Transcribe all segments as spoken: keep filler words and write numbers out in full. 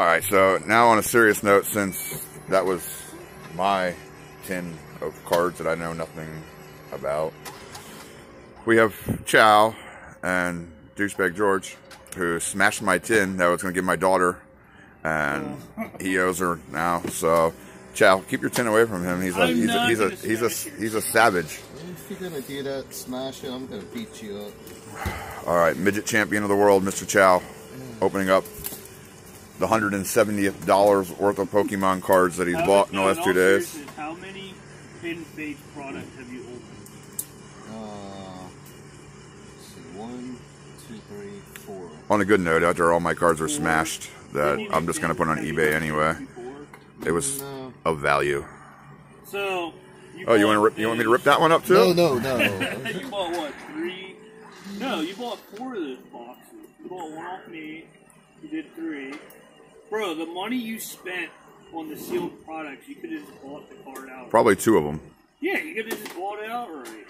Alright, so now on a serious note, since that was my ten of cards that I know nothing about, we have Chow and Douchebag George, who smashed my tin that I was going to give my daughter, and he owes her now. So, Chow, keep your tin away from him. He's a I'm he's a he's a, he's a he's a he's a savage. If you're gonna do that, smash it. I'm gonna beat you up. All right, midget champion of the world, Mister Chow, opening up the hundred and seventieth dollars worth of Pokemon cards that he's how bought in the last two days. Is, how many pin-based products have you opened? Uh, let's see, one, two, three, four. On a good note, after all my cards are smashed, that I'm just gonna put on eBay anyway. It was no. of value. So. You oh, you want to rip? You want me to rip that one up too? No, no, no. You bought what? Three? No, you bought four of those boxes. You bought one off me. You did three. Bro, the money you spent on the sealed products, you could have just bought the card out. Probably two of them. Yeah, you could have just bought it outright.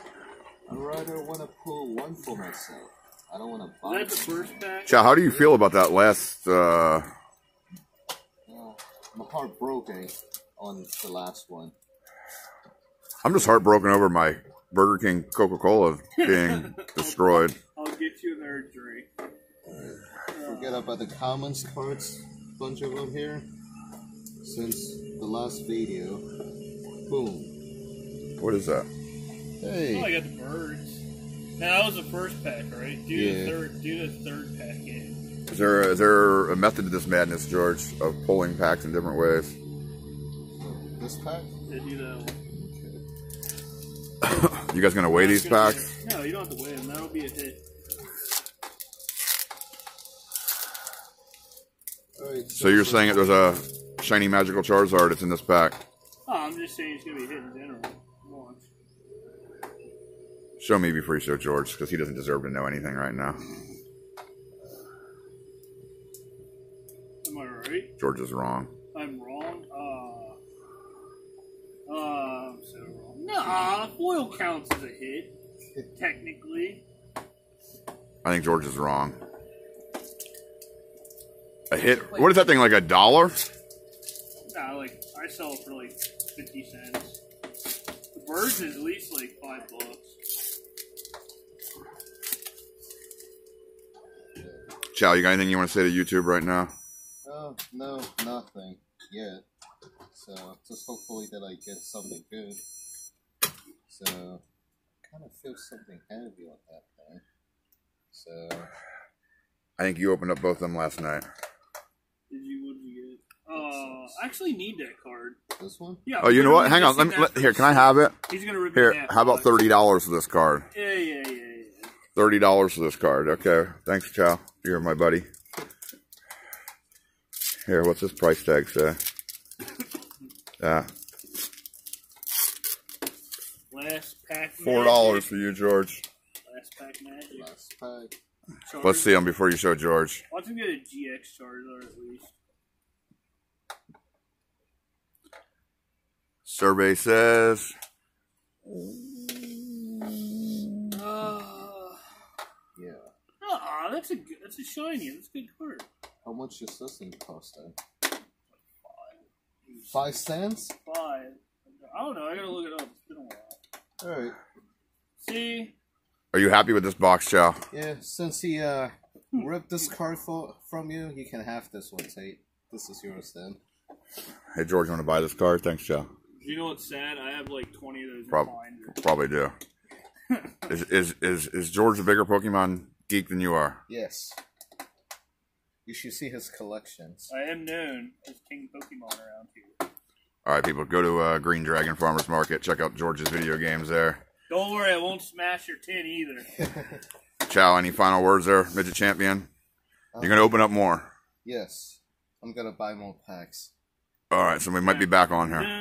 I rather want to pull one for myself. I don't want to buy. Is that the first pack? Chow, how do you feel about that last? Uh... Well, my heart broke eh, on the last one. I'm just heartbroken over my Burger King Coca-Cola being destroyed. I'll get you another drink. Uh, Forget about the commons cards, bunch of them here. Since the last video, boom. What is that? Hey. Oh, I got the birds. Now that was the first pack, right? Do yeah. the third. Do the third pack in. Is there a, is there a method to this madness, George, of pulling packs in different ways? This pack? Did you know? You guys gonna weigh these packs? Be, no, you don't have to weigh them. That'll be a hit. Right, so you're saying that there's a shiny magical Charizard that's in this pack? Oh, I'm just saying it's gonna be a hit in general. Come on. Show me before you show George, because he doesn't deserve to know anything right now. Am I right? George is wrong. I'm wrong. Uh, uh, I'm so wrong. Nah, foil counts as a hit, technically. I think George is wrong. A hit? What is that thing, like a dollar? Nah, like, I sell it for like fifty cents. The birds is at least like five bucks. Chow, you got anything you want to say to YouTube right now? Oh, no, nothing yet. So, just hopefully that I get something good. So, I kind of feel something heavy on that thing. So, I think you opened up both of them last night. Did you? What did you get? Uh, I actually need that card. This one? Yeah. Oh, you know what? Hang on. Let me. Let, here, can I have it? He's gonna rip here. How about thirty dollars for this card? Yeah, yeah, yeah, yeah. Thirty dollars for this card. Okay. Thanks, Chow. You're my buddy. Here, what's this price tag say? Yeah. Last pack. Four dollars for you, George. Last pack magic. Last pack. Charizard. Let's see them before you show George. Why don't you get a G X Charizard at least? Survey says. Uh, yeah. Ah, uh, that's a that's a shiny. That's a good card. How much does this thing cost? Then? Five. Five cents. Five. I don't know. I gotta look it up. It's been a while. Alright. See? Are you happy with this box, Chow? Yeah, since he uh, ripped this card for, from you, you can have this one, Tate. This is yours, then. Hey, George, you want to buy this card? Thanks, Chow. You know what's sad? I have like twenty of those Prob in Probably do. is, is, is, is George a bigger Pokemon geek than you are? Yes. You should see his collections. I am known as King Pokemon around here. Alright, people, go to uh, Green Dragon Farmer's Market. Check out George's video games there. Don't worry, I won't smash your tin either. Chow, any final words there, Midget Champion? Um, You're going to open up more? Yes. I'm going to buy more packs. Alright, so we might be back on here.